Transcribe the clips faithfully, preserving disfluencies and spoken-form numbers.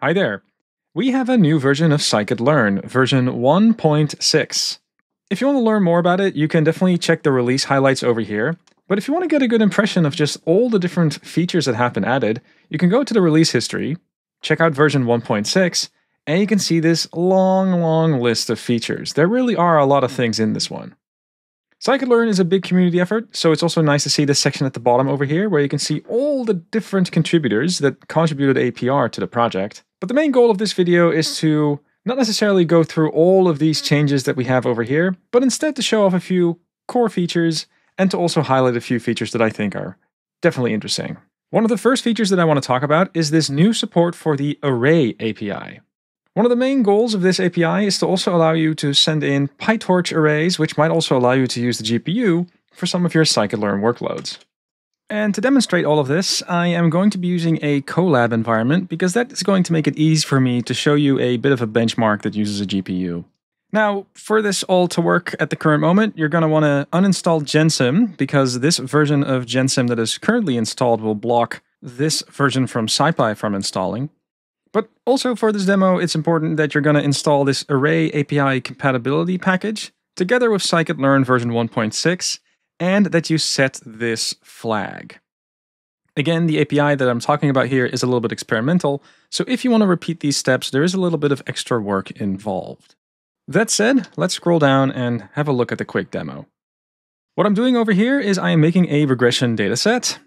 Hi there. We have a new version of scikit-learn, version one point six. If you want to learn more about it, you can definitely check the release highlights over here. But if you want to get a good impression of just all the different features that have been added, you can go to the release history, check out version one point six, and you can see this long, long list of features. There really are a lot of things in this one. scikit-learn is a big community effort, so it's also nice to see this section at the bottom over here, where you can see all the different contributors that contributed A P R to the project. But the main goal of this video is to not necessarily go through all of these changes that we have over here, but instead to show off a few core features and to also highlight a few features that I think are definitely interesting. One of the first features that I want to talk about is this new support for the Array A P I. One of the main goals of this A P I is to also allow you to send in PyTorch arrays, which might also allow you to use the G P U for some of your scikit-learn workloads. And to demonstrate all of this, I am going to be using a Colab environment because that is going to make it easy for me to show you a bit of a benchmark that uses a G P U. Now, for this all to work at the current moment, you're going to want to uninstall Gensim because this version of Gensim that is currently installed will block this version from SciPy from installing. But also for this demo, it's important that you're going to install this Array A P I compatibility package together with scikit-learn version one point six, and that you set this flag. Again, the A P I that I'm talking about here is a little bit experimental, so if you want to repeat these steps, there is a little bit of extra work involved. That said, let's scroll down and have a look at the quick demo. What I'm doing over here is I am making a regression data set.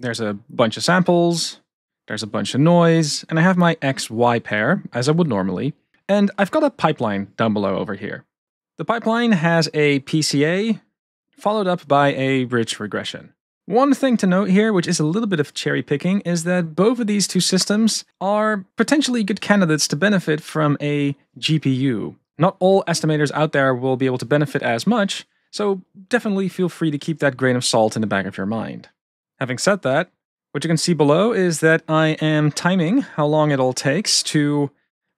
There's a bunch of samples, there's a bunch of noise, and I have my X Y pair, as I would normally, and I've got a pipeline down below over here. The pipeline has a P C A, followed up by a rich regression. One thing to note here, which is a little bit of cherry picking, is that both of these two systems are potentially good candidates to benefit from a G P U. Not all estimators out there will be able to benefit as much, so definitely feel free to keep that grain of salt in the back of your mind. Having said that, what you can see below is that I am timing how long it all takes to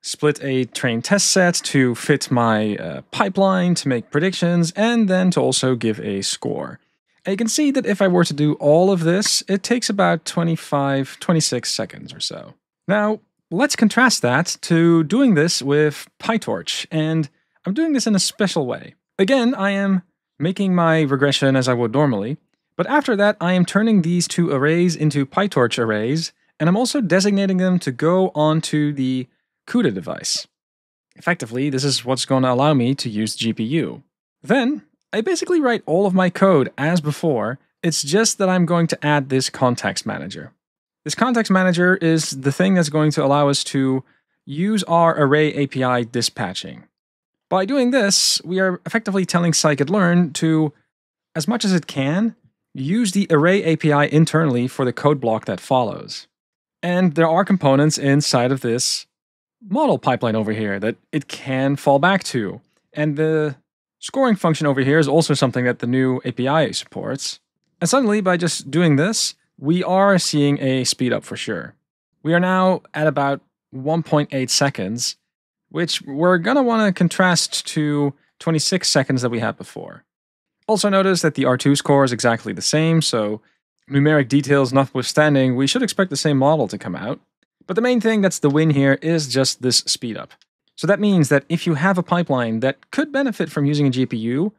split a train test set to fit my uh, pipeline, to make predictions, and then to also give a score. And you can see that if I were to do all of this, it takes about twenty-five, twenty-six seconds or so. Now, let's contrast that to doing this with PyTorch, and I'm doing this in a special way. Again, I am making my regression as I would normally, but after that, I am turning these two arrays into PyTorch arrays, and I'm also designating them to go onto the CUDA device. Effectively, this is what's going to allow me to use G P U. Then, I basically write all of my code as before, it's just that I'm going to add this context manager. This context manager is the thing that's going to allow us to use our array A P I dispatching. By doing this, we are effectively telling scikit-learn to, as much as it can, use the array A P I internally for the code block that follows. And there are components inside of this model pipeline over here that it can fall back to. And the scoring function over here is also something that the new A P I supports. And suddenly, by just doing this, we are seeing a speed up for sure. We are now at about one point eight seconds, which we're going to want to contrast to twenty-six seconds that we had before. Also notice that the R two score is exactly the same, so numeric details notwithstanding, we should expect the same model to come out. But the main thing that's the win here is just this speed up. So that means that if you have a pipeline that could benefit from using a G P U,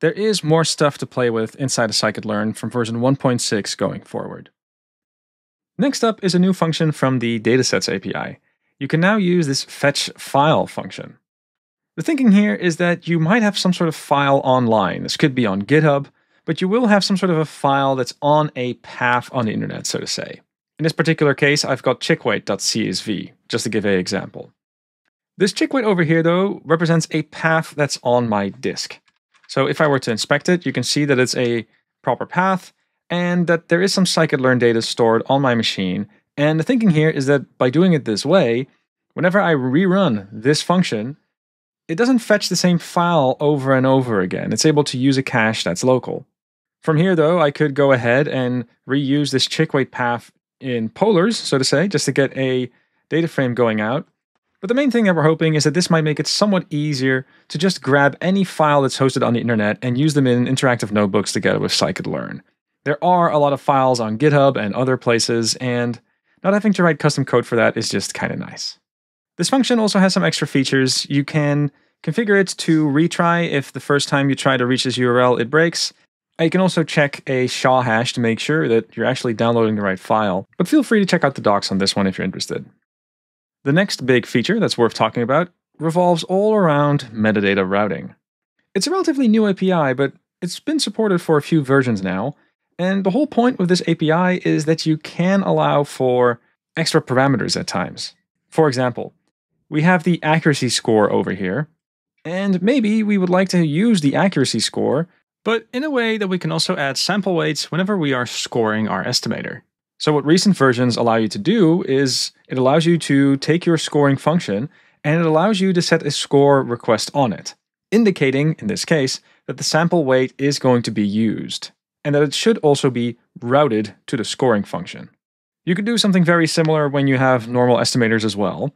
there is more stuff to play with inside of scikit-learn from version one point six going forward. Next up is a new function from the datasets A P I. You can now use this fetch file function. The thinking here is that you might have some sort of file online. This could be on GitHub, but you will have some sort of a file that's on a path on the internet, so to say. In this particular case, I've got chickweight dot C S V, just to give an example. This chickweight over here, though, represents a path that's on my disk. So if I were to inspect it, you can see that it's a proper path and that there is some scikit-learn data stored on my machine. And the thinking here is that by doing it this way, whenever I rerun this function, it doesn't fetch the same file over and over again. It's able to use a cache that's local. From here, though, I could go ahead and reuse this chickweight path in polars, so to say, just to get a data frame going out. But the main thing that we're hoping is that this might make it somewhat easier to just grab any file that's hosted on the internet and use them in interactive notebooks together with scikit-learn. There are a lot of files on GitHub and other places, and not having to write custom code for that is just kind of nice. This function also has some extra features. You can configure it to retry if the first time you try to reach this U R L it breaks. You can also check a S H A hash to make sure that you're actually downloading the right file, but feel free to check out the docs on this one if you're interested. The next big feature that's worth talking about revolves all around metadata routing. It's a relatively new A P I, but it's been supported for a few versions now, and the whole point with this A P I is that you can allow for extra parameters at times. For example, we have the accuracy score over here, and maybe we would like to use the accuracy score, but in a way that we can also add sample weights whenever we are scoring our estimator. So what recent versions allow you to do is it allows you to take your scoring function and it allows you to set a score request on it, indicating, in this case, that the sample weight is going to be used and that it should also be routed to the scoring function. You can do something very similar when you have normal estimators as well.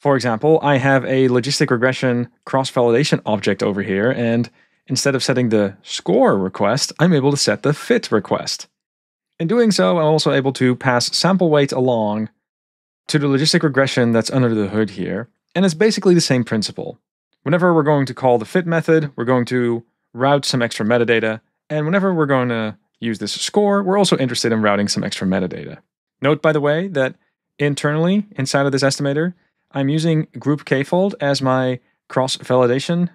For example, I have a logistic regression cross-validation object over here, and instead of setting the score request, I'm able to set the fit request. In doing so, I'm also able to pass sample weight along to the logistic regression that's under the hood here, and it's basically the same principle. Whenever we're going to call the fit method, we're going to route some extra metadata, and whenever we're going to use this score, we're also interested in routing some extra metadata. Note, by the way, that internally, inside of this estimator, I'm using group K-fold as my cross-validation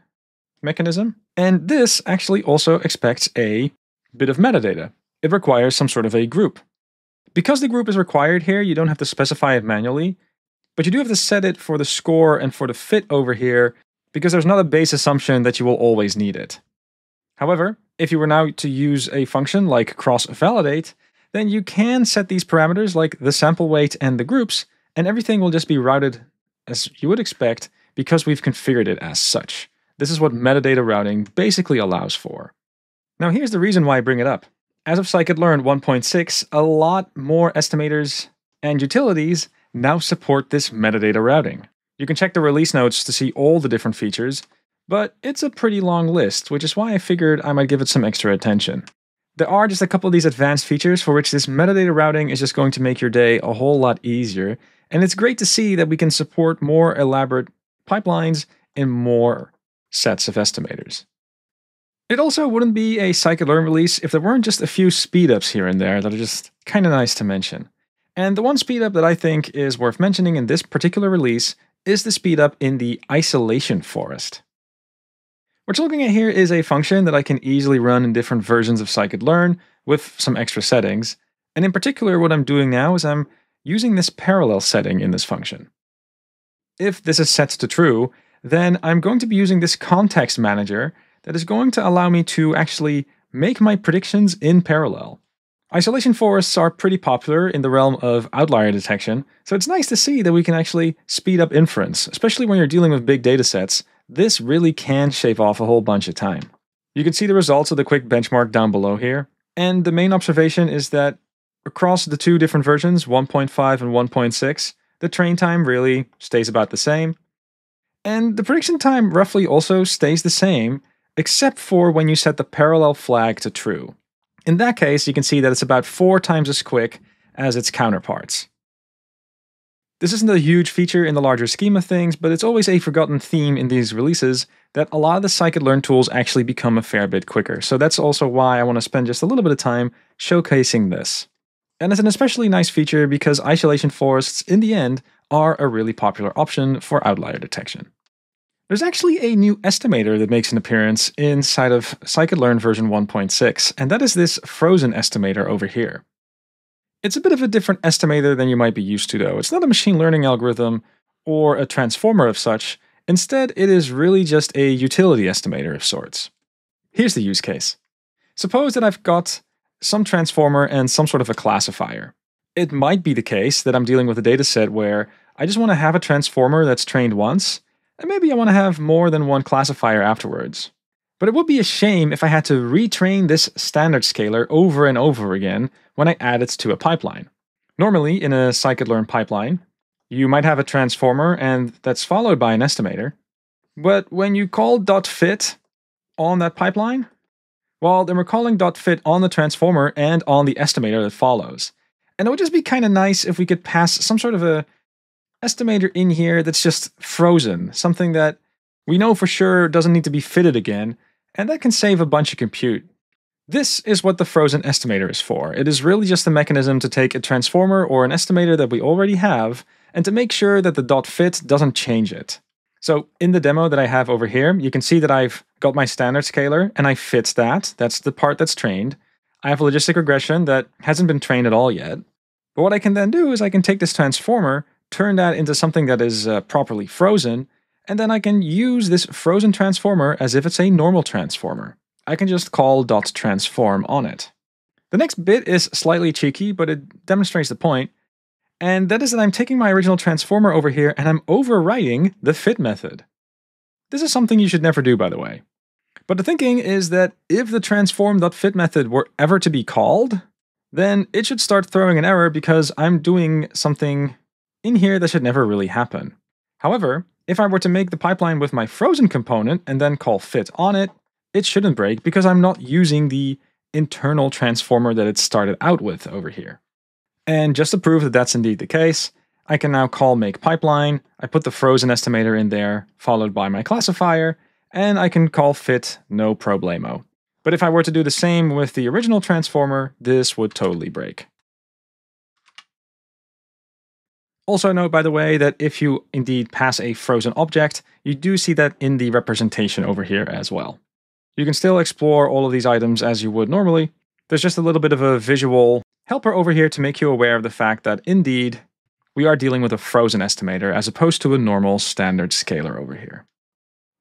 mechanism. And this actually also expects a bit of metadata. It requires some sort of a group. Because the group is required here, you don't have to specify it manually, but you do have to set it for the score and for the fit over here, because there's not a base assumption that you will always need it. However, if you were now to use a function like cross-validate, then you can set these parameters like the sample weight and the groups, and everything will just be routed as you would expect because we've configured it as such. This is what metadata routing basically allows for. Now here's the reason why I bring it up. As of scikit-learn one point six, a lot more estimators and utilities now support this metadata routing. You can check the release notes to see all the different features, but it's a pretty long list, which is why I figured I might give it some extra attention. There are just a couple of these advanced features for which this metadata routing is just going to make your day a whole lot easier, and it's great to see that we can support more elaborate pipelines in more sets of estimators. It also wouldn't be a scikit-learn release if there weren't just a few speedups here and there that are just kind of nice to mention. And the one speedup that I think is worth mentioning in this particular release is the speedup in the isolation forest. What you're looking at here is a function that I can easily run in different versions of scikit-learn with some extra settings. And in particular, what I'm doing now is I'm using this parallel setting in this function. If this is set to true, then I'm going to be using this context manager that is going to allow me to actually make my predictions in parallel. Isolation forests are pretty popular in the realm of outlier detection, so it's nice to see that we can actually speed up inference, especially when you're dealing with big data sets. This really can shave off a whole bunch of time. You can see the results of the quick benchmark down below here, and the main observation is that across the two different versions, one point five and one point six, the train time really stays about the same. And the prediction time roughly also stays the same, except for when you set the parallel flag to true. In that case, you can see that it's about four times as quick as its counterparts. This isn't a huge feature in the larger scheme of things, but it's always a forgotten theme in these releases that a lot of the scikit-learn tools actually become a fair bit quicker. So that's also why I want to spend just a little bit of time showcasing this. And it's an especially nice feature because isolation forests, in the end, are a really popular option for outlier detection. There's actually a new estimator that makes an appearance inside of scikit-learn version one point six, and that is this frozen estimator over here. It's a bit of a different estimator than you might be used to, though. It's not a machine learning algorithm or a transformer of such. Instead, it is really just a utility estimator of sorts. Here's the use case. Suppose that I've got some transformer and some sort of a classifier. It might be the case that I'm dealing with a data set where I just want to have a transformer that's trained once, and maybe I want to have more than one classifier afterwards. But it would be a shame if I had to retrain this standard scaler over and over again when I add it to a pipeline. Normally, in a scikit-learn pipeline, you might have a transformer and that's followed by an estimator. But when you call .fit on that pipeline, well, then we're calling .fit on the transformer and on the estimator that follows. And it would just be kind of nice if we could pass some sort of a estimator in here that's just frozen, something that we know for sure doesn't need to be fitted again, and that can save a bunch of compute. This is what the frozen estimator is for. It is really just a mechanism to take a transformer or an estimator that we already have and to make sure that the .fit doesn't change it. So in the demo that I have over here, you can see that I've got my standard scalar and I fit that. That's the part that's trained. I have a logistic regression that hasn't been trained at all yet. But what I can then do is I can take this transformer, turn that into something that is uh, properly frozen, and then I can use this frozen transformer as if it's a normal transformer. I can just call .transform on it. The next bit is slightly cheeky, but it demonstrates the point. And that is that I'm taking my original transformer over here and I'm overriding the fit method. This is something you should never do, by the way. But the thinking is that if the transform.fit method were ever to be called, then it should start throwing an error because I'm doing something in here that should never really happen. However, if I were to make the pipeline with my frozen component and then call fit on it, it shouldn't break because I'm not using the internal transformer that it started out with over here. And just to prove that that's indeed the case, I can now call make pipeline, I put the frozen estimator in there, followed by my classifier, and I can call fit no problemo. But if I were to do the same with the original transformer, this would totally break. Also note, by the way, that if you indeed pass a frozen object, you do see that in the representation over here as well. You can still explore all of these items as you would normally. There's just a little bit of a visual helper over here to make you aware of the fact that indeed we are dealing with a frozen estimator as opposed to a normal standard scalar over here.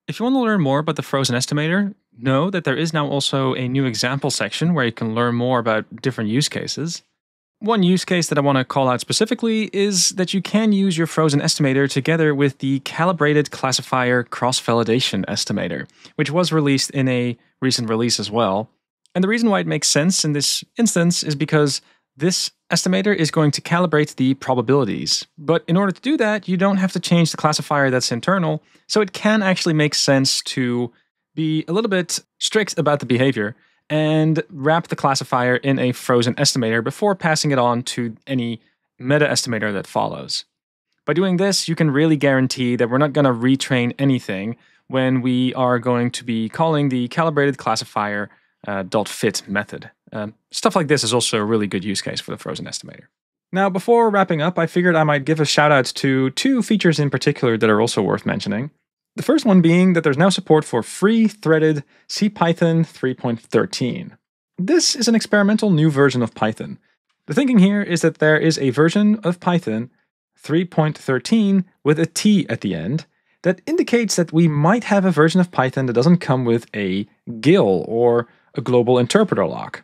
If you want to learn more about the frozen estimator, know that there is now also a new example section where you can learn more about different use cases. One use case that I want to call out specifically is that you can use your frozen estimator together with the calibrated classifier cross-validation estimator, which was released in a recent release as well. And the reason why it makes sense in this instance is because this estimator is going to calibrate the probabilities, but in order to do that, you don't have to change the classifier that's internal, so it can actually make sense to be a little bit strict about the behavior and wrap the classifier in a frozen estimator before passing it on to any meta-estimator that follows. By doing this, you can really guarantee that we're not going to retrain anything when we are going to be calling the calibrated classifier uh, .fit method. Um, stuff like this is also a really good use case for the frozen estimator. Now, before wrapping up, I figured I might give a shout out to two features in particular that are also worth mentioning. The first one being that there's now support for free threaded C Python three point thirteen. This is an experimental new version of Python. The thinking here is that there is a version of Python three point thirteen with a T at the end that indicates that we might have a version of Python that doesn't come with a G I L or a global interpreter lock.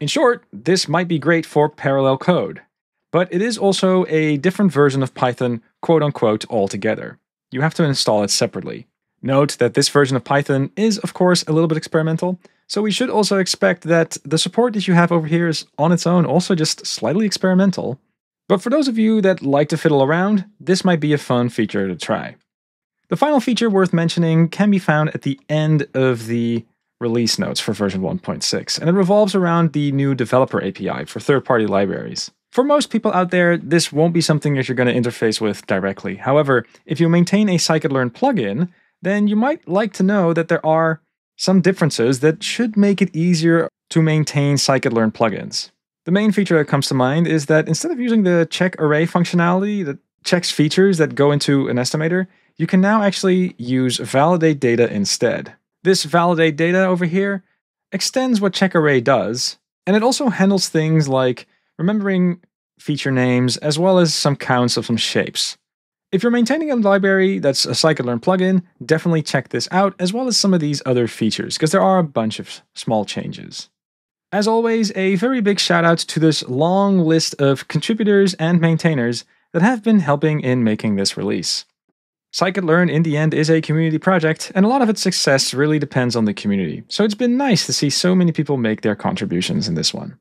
In short, this might be great for parallel code, but it is also a different version of Python, quote unquote, altogether. You have to install it separately. Note that this version of Python is, of course, a little bit experimental, so we should also expect that the support that you have over here is on its own also just slightly experimental. But for those of you that like to fiddle around, this might be a fun feature to try. The final feature worth mentioning can be found at the end of the release notes for version one point six, and it revolves around the new developer A P I for third-party libraries. For most people out there, this won't be something that you're going to interface with directly. However, if you maintain a scikit-learn plugin, then you might like to know that there are some differences that should make it easier to maintain scikit-learn plugins. The main feature that comes to mind is that instead of using the check array functionality that checks features that go into an estimator, you can now actually use validate data instead. This validate data over here extends what check array does, and it also handles things like remembering feature names as well as some counts of some shapes. If you're maintaining a library that's a scikit-learn plugin, definitely check this out as well as some of these other features because there are a bunch of small changes. As always, a very big shout out to this long list of contributors and maintainers that have been helping in making this release. scikit-learn in the end is a community project, and a lot of its success really depends on the community, so it's been nice to see so many people make their contributions in this one.